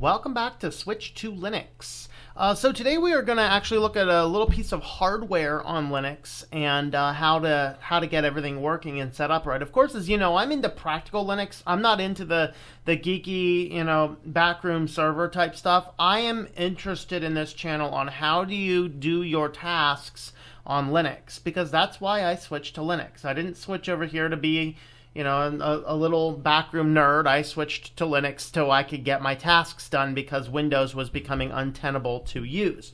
Welcome back to Switch to Linux. So today we are going to actually look at a little piece of hardware on Linux and how to get everything working and set up right. Of course, as you know, I'm into practical Linux. I'm not into the geeky, you know, backroom server type stuff. I am interested in this channel on how do you do your tasks on Linux, because that's why I switched to Linux. I didn't switch over here to be, you know, a little backroom nerd. I switched to Linux so I could get my tasks done because Windows was becoming untenable to use.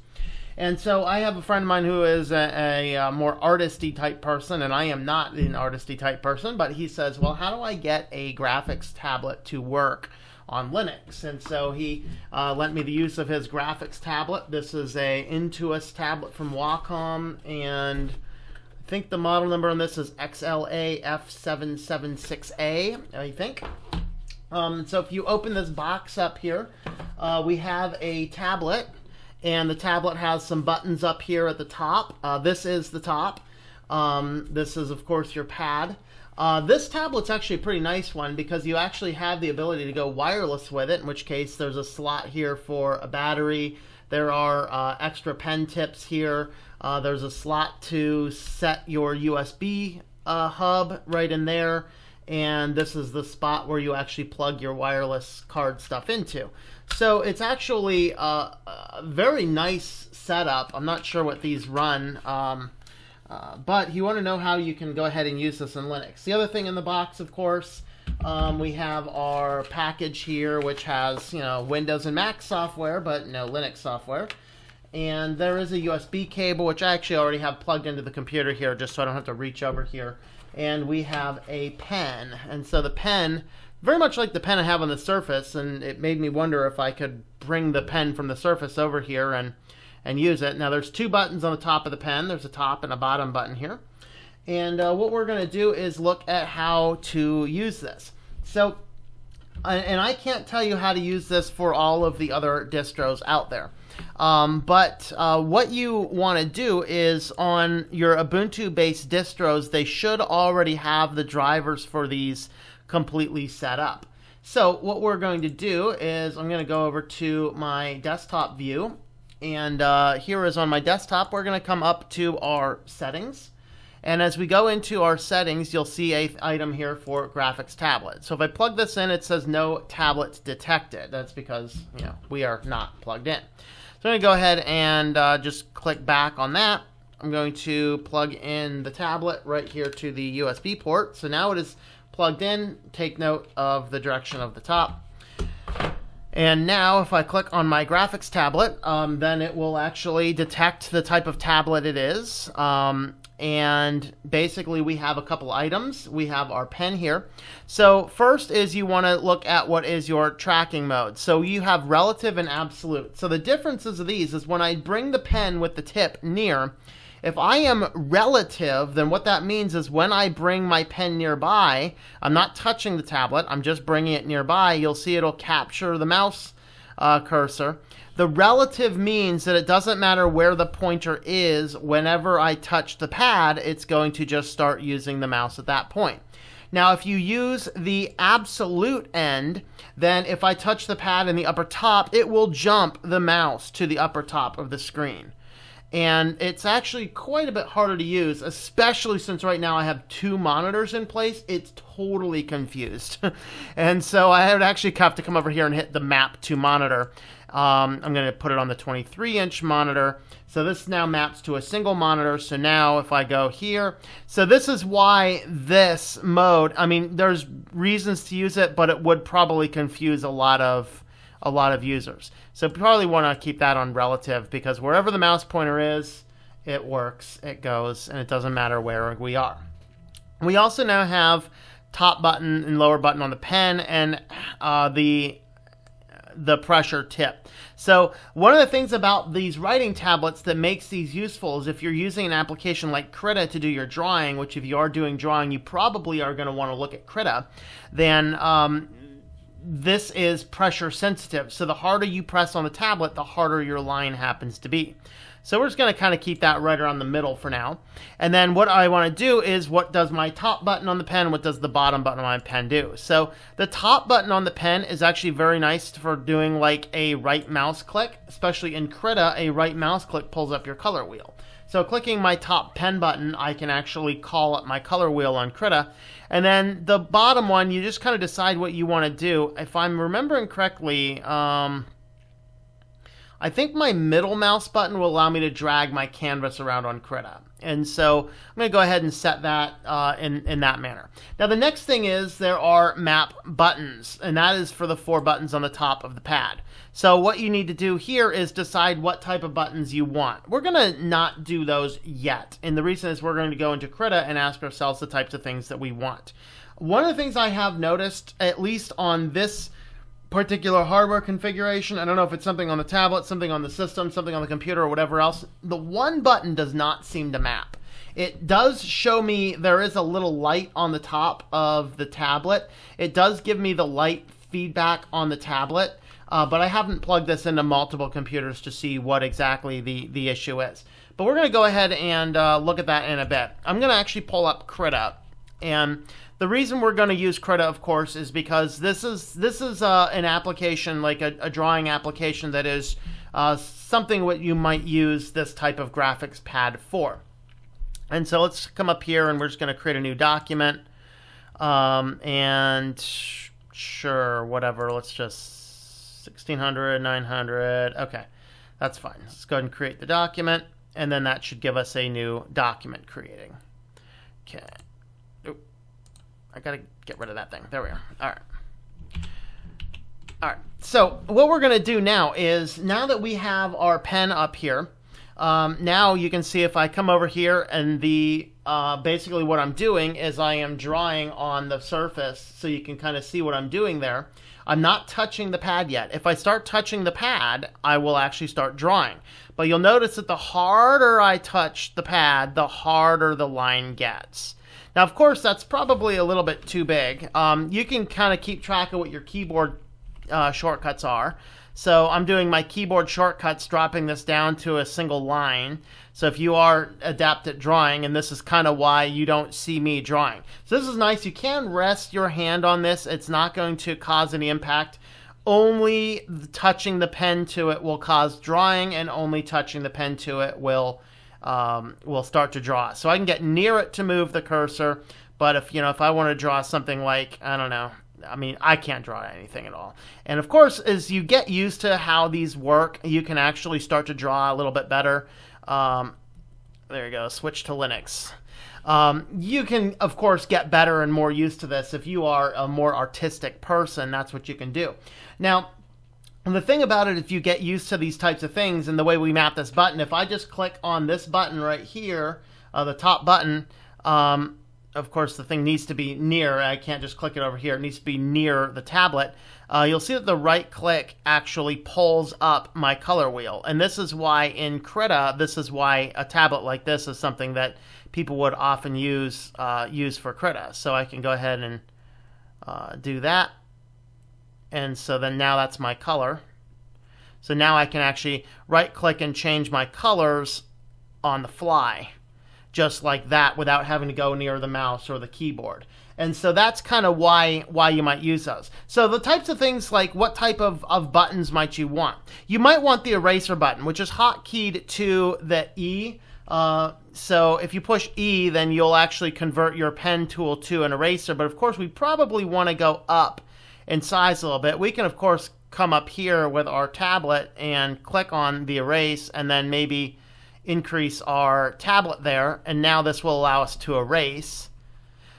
And so I have a friend of mine who is a more artisty type person, and I am not an artisty type person, but he says, well, how do I get a graphics tablet to work on Linux? And so he lent me the use of his graphics tablet. This is a Intuos tablet from Wacom, and I think the model number on this is XLAF776A, I think. So if you open this box up here, we have a tablet, and the tablet has some buttons up here at the top. This is the top. This is, of course, your pad. This tablet's actually a pretty nice one because you actually have the ability to go wireless with it, in which case there's a slot here for a battery. There are extra pen tips here. There's a slot to set your USB hub right in there, and this is the spot where you actually plug your wireless card stuff into. So it's actually a very nice setup. I'm not sure what these run, but you want to know how you can go ahead and use this in Linux. The other thing in the box, of course, we have our package here, which has, you know, Windows and Mac software, but no Linux software. And there is a USB cable, which I actually already have plugged into the computer here, just so I don't have to reach over here. And we have a pen. And so the pen, very much like the pen I have on the Surface, and it made me wonder if I could bring the pen from the Surface over here and use it. Now there's two buttons on the top of the pen. There's a top and a bottom button here. And what we're going to do is look at how to use this. So, and I can't tell you how to use this for all of the other distros out there. But what you want to do is on your Ubuntu-based distros, they should already have the drivers for these completely set up. So what we're going to do is I'm going to go over to my desktop view. And here is on my desktop, we're going to come up to our settings. And as we go into our settings, you'll see an item here for graphics tablet. So if I plug this in, it says no tablets detected. That's because, you know, we are not plugged in. So I'm going to go ahead and just click back on that. I'm going to plug in the tablet right here to the USB port. So now it is plugged in. Take note of the direction of the top. And now if I click on my graphics tablet, then it will actually detect the type of tablet it is. And basically we have a couple items. We have our pen here. So first is you want to look at what is your tracking mode. So you have relative and absolute. So the differences of these is when I bring the pen with the tip near, if I am relative, then what that means is when I bring my pen nearby, I'm not touching the tablet, I'm just bringing it nearby. You'll see it'll capture the mouse cursor. The relative means that it doesn't matter where the pointer is. Whenever I touch the pad, it's going to just start using the mouse at that point. Now, if you use the absolute end, then if I touch the pad in the upper top, it will jump the mouse to the upper top of the screen. And it's actually quite a bit harder to use, especially since right now I have two monitors in place. It's totally confused. And so I would actually have to come over here and hit the map to monitor. I'm going to put it on the 23-inch monitor. So this now maps to a single monitor. So now if I go here, so this is why this mode, I mean, there's reasons to use it, but it would probably confuse a lot of users. So probably want to keep that on relative, because wherever the mouse pointer is, it works, it goes, and it doesn't matter where we are. We also now have top button and lower button on the pen and the pressure tip. So one of the things about these writing tablets that makes these useful is if you're using an application like Krita to do your drawing, which if you are doing drawing, you probably are going to want to look at Krita, then this is pressure sensitive. So the harder you press on the tablet, the harder your line happens to be. So we're just going to kind of keep that right around the middle for now. And then what I want to do is, what does my top button on the pen, what does the bottom button on my pen do? So the top button on the pen is actually very nice for doing like a right mouse click, especially in Krita. A right mouse click pulls up your color wheel. So clicking my top pen button, I can actually call up my color wheel on Krita. And then the bottom one, you just kind of decide what you want to do. If I'm remembering correctly, I think my middle mouse button will allow me to drag my canvas around on Krita. And so I'm going to go ahead and set that in that manner. Now the next thing is there are map buttons, and that is for the four buttons on the top of the pad. So what you need to do here is decide what type of buttons you want. We're going to not do those yet, and the reason is we're going to go into Krita and ask ourselves the types of things that we want. One of the things I have noticed, at least on this particular hardware configuration, I don't know if it's something on the tablet, something on the system, something on the computer, or whatever else, the one button does not seem to map. It does show me there is a little light on the top of the tablet. It does give me the light feedback on the tablet, but I haven't plugged this into multiple computers to see what exactly the issue is. But we're going to go ahead and look at that in a bit. I'm going to actually pull up Krita. And the reason we're going to use Krita, of course, is because this is an application, like a drawing application, that is something what you might use this type of graphics pad for. And so let's come up here, and we're just going to create a new document. And sure, whatever. Let's just 1600, 900. Okay, that's fine. Let's go ahead and create the document, and then that should give us a new document creating. Okay. I gotta get rid of that thing. There we are. All right. All right. So what we're gonna do now is, now that we have our pen up here, now you can see if I come over here, and the basically what I'm doing is I am drawing on the surface, so you can kind of see what I'm doing there. I'm not touching the pad yet. If I start touching the pad, I will actually start drawing. But you'll notice that the harder I touch the pad, the harder the line gets. Now, of course, that's probably a little bit too big. You can kind of keep track of what your keyboard shortcuts are. So I'm doing my keyboard shortcuts, dropping this down to a single line. So if you are adept at drawing, and this is kind of why you don't see me drawing. So this is nice. You can rest your hand on this. It's not going to cause any impact. Only touching the pen to it will cause drawing, and only touching the pen to it will start to draw. So I can get near it to move the cursor, but if I want to draw something like, I don't know, I mean, I can't draw anything at all. And of course, as you get used to how these work, you can actually start to draw a little bit better. There you go, switch to Linux. You can, of course, get better and more used to this. If you are a more artistic person, that's what you can do. Now, and the thing about it, if you get used to these types of things and the way we map this button, if I just click on this button right here, the top button, of course the thing needs to be near, I can't just click it over here, it needs to be near the tablet, you'll see that the right click actually pulls up my color wheel. And this is why in Krita, this is why a tablet like this is something that people would often use for Krita. So I can go ahead and do that. And so then now that's my color. So now I can actually right click and change my colors on the fly, just like that, without having to go near the mouse or the keyboard. And so that's kind of why you might use those. So the types of things, like what type of buttons might you want? You might want the eraser button, which is hotkeyed to the E. So if you push E, then you'll actually convert your pen tool to an eraser. But of course, we probably want to go up in size a little bit. We can, of course, come up here with our tablet and click on the erase, and then maybe increase our tablet there, and now this will allow us to erase.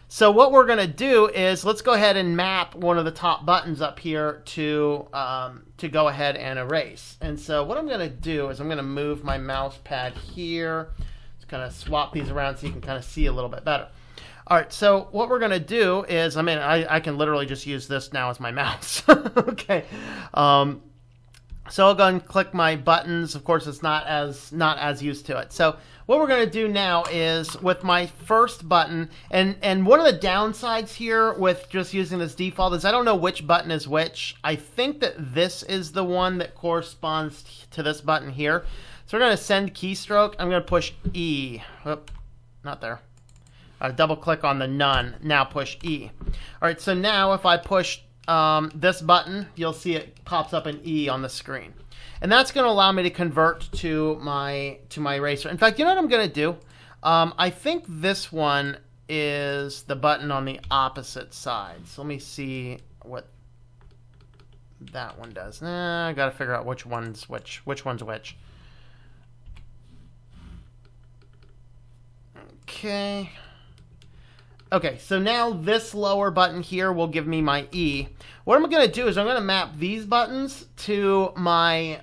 So what we're going to do is, let's go ahead and map one of the top buttons up here to go ahead and erase. And so what I'm going to do is I'm going to move my mouse pad here, just kind of swap these around so you can kind of see a little bit better. All right, so what we're going to do is, I mean, I can literally just use this now as my mouse. Okay. So I'll go and click my buttons. Of course, it's not as used to it. So what we're going to do now is, with my first button, and one of the downsides here with just using this default is I don't know which button is which. I think that this is the one that corresponds to this button here. So we're going to send keystroke. I'm going to push E. Oop, not there. Double click on the none. Now push E. Alright, so now if I push this button, you'll see it pops up an E on the screen. And that's going to allow me to convert to my eraser. In fact, you know what I'm going to do? I think this one is the button on the opposite side. So let me see what that one does. Nah, I got to figure out which one's which. Which one's which. Okay. Okay, so now this lower button here will give me my E. What I'm going to do is I'm going to map these buttons to my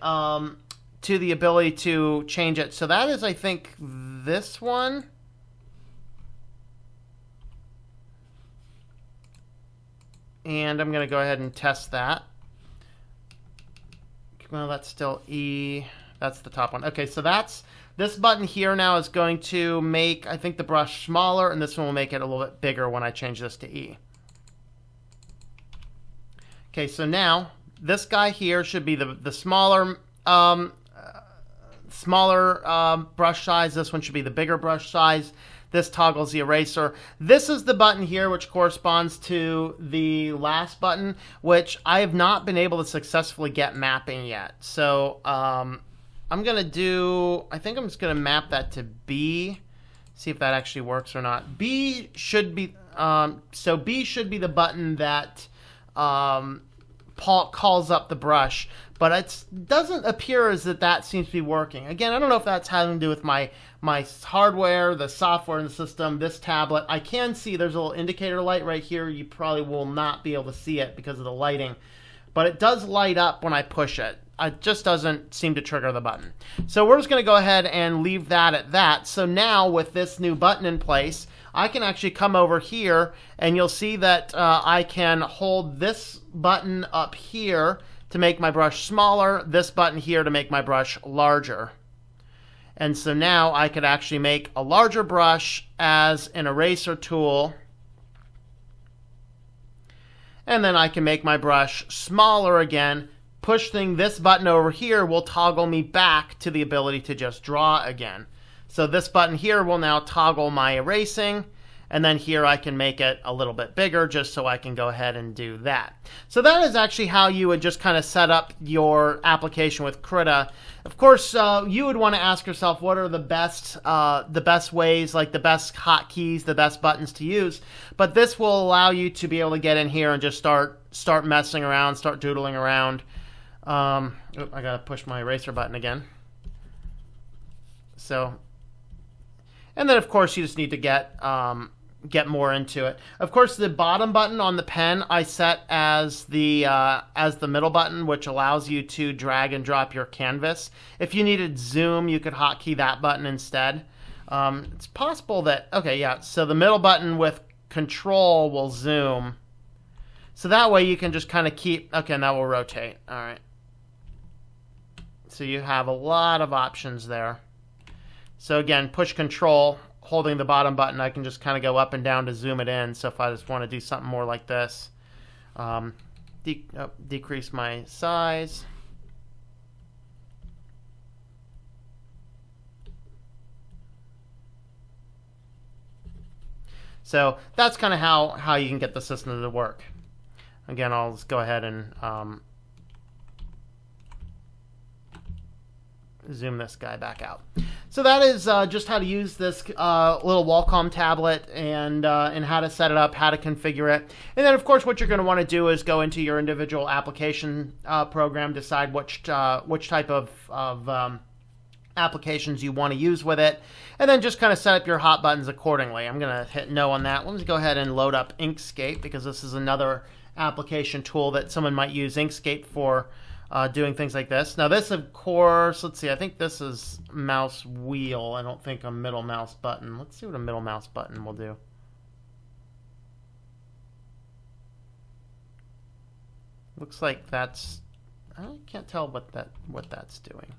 to the ability to change it. So that is, I think, this one. And I'm going to go ahead and test that. Well, that's still E. That's the top one. Okay, so that's this button here now is going to make, I think, the brush smaller, and this one will make it a little bit bigger when I change this to E. Okay, so now this guy here should be the smaller brush size. This one should be the bigger brush size. This toggles the eraser. This is the button here, which corresponds to the last button, which I have not been able to successfully get mapping yet. So I'm going to do, I think I'm just going to map that to B, see if that actually works or not. B should be, so B should be the button that Paul calls up the brush, but it doesn't appear as that seems to be working. Again, I don't know if that's having to do with my hardware, the software in the system, this tablet. I can see there's a little indicator light right here. You probably will not be able to see it because of the lighting, but it does light up when I push it. It just doesn't seem to trigger the button. So we're just going to go ahead and leave that at that. So now with this new button in place, I can actually come over here, and you'll see that I can hold this button up here to make my brush smaller, this button here to make my brush larger. And so now I could actually make a larger brush as an eraser tool. And then I can make my brush smaller again. Pushing this button over here will toggle me back to the ability to just draw again. So this button here will now toggle my erasing, and then here I can make it a little bit bigger just so I can go ahead and do that. So that is actually how you would just kind of set up your application with Krita. Of course, you would want to ask yourself what are the best ways, like the best hotkeys, the best buttons to use. But this will allow you to be able to get in here and just start messing around, start doodling around. I gotta push my eraser button again. So, and then of course you just need to get more into it. Of course, the bottom button on the pen I set as the middle button, which allows you to drag and drop your canvas. If you needed zoom, you could hotkey that button instead. It's possible that, okay, yeah. So the middle button with control will zoom. So that way you can just kind of keep, okay, now we'll rotate. All right. So you have a lot of options there. So again, push control, holding the bottom button, I can just kind of go up and down to zoom it in. So if I just want to do something more like this, decrease my size. So that's kind of how you can get the system to work. Again, I'll just go ahead and zoom this guy back out. So that is just how to use this little Wacom tablet and how to set it up, how to configure it. And then, of course, what you're going to want to do is go into your individual application program, decide which type of applications you want to use with it, and then just kind of set up your hot buttons accordingly. I'm going to hit no on that. Let me go ahead and load up Inkscape because this is another application tool that someone might use Inkscape for doing things like this. Now this, of course, let's see, I think this is mouse wheel. I don't think a middle mouse button. Let's see what a middle mouse button will do. Looks like that's, I can't tell what that's doing.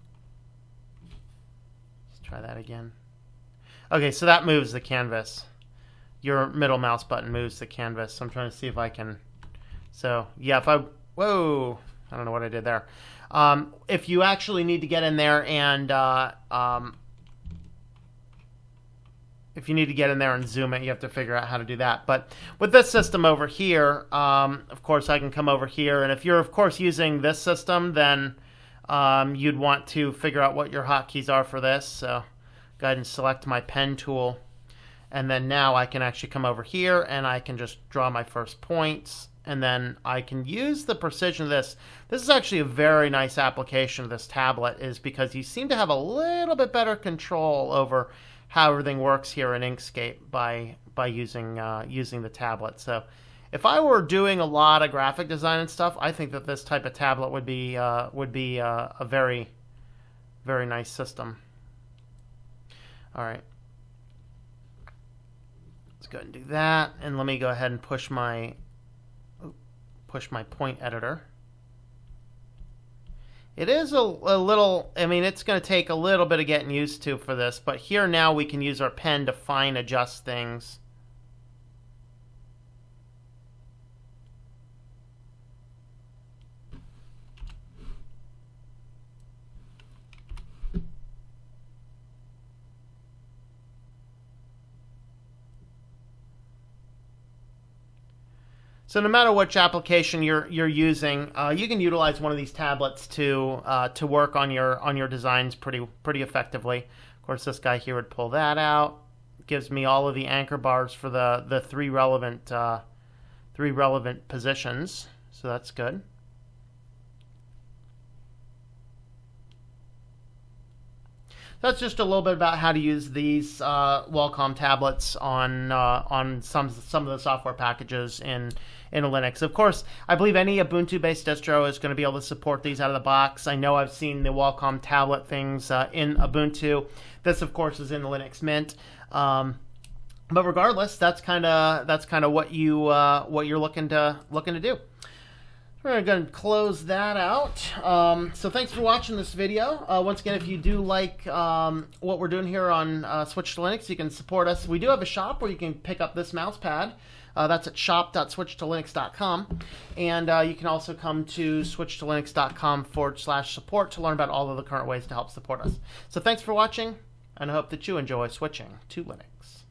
Let's try that again. Okay, so that moves the canvas. Your middle mouse button moves the canvas. So I'm trying to see if I can. So yeah, if I, whoa, I don't know what I did there. If you actually need to get in there and if you need to get in there and zoom it, you have to figure out how to do that. But with this system over here, of course, I can come over here. And if you're, of course, using this system, then you'd want to figure out what your hotkeys are for this. So go ahead and select my pen tool. And then now I can actually come over here and I can just draw my first points. And then I can use the precision of this. This is actually a very nice application of this tablet, is because you seem to have a little bit better control over how everything works here in Inkscape by using using the tablet. So if I were doing a lot of graphic design and stuff, I think that this type of tablet would be a very, very nice system. All right. Let's go ahead and do that. And let me go ahead and push my point editor. It is a little, I mean, it's going to take a little bit of getting used to for this, but here now we can use our pen to fine adjust things. So no matter which application you're using, you can utilize one of these tablets to work on your designs pretty effectively. Of course, this guy here would pull that out. It gives me all of the anchor bars for the three relevant positions. So that's good. That's just a little bit about how to use these Wacom tablets on some of the software packages in Linux. Of course, I believe any Ubuntu-based distro is going to be able to support these out of the box. I know I've seen the Wacom tablet things in Ubuntu. This, of course, is in the Linux Mint. But regardless, that's kind of what you're looking to do. We're going to close that out. So thanks for watching this video. Once again, if you do like what we're doing here on Switch to Linux, you can support us. We do have a shop where you can pick up this mouse pad. That's at shop.switchtolinux.com. And you can also come to switchtolinux.com/support to learn about all of the current ways to help support us. So thanks for watching, and I hope that you enjoy switching to Linux.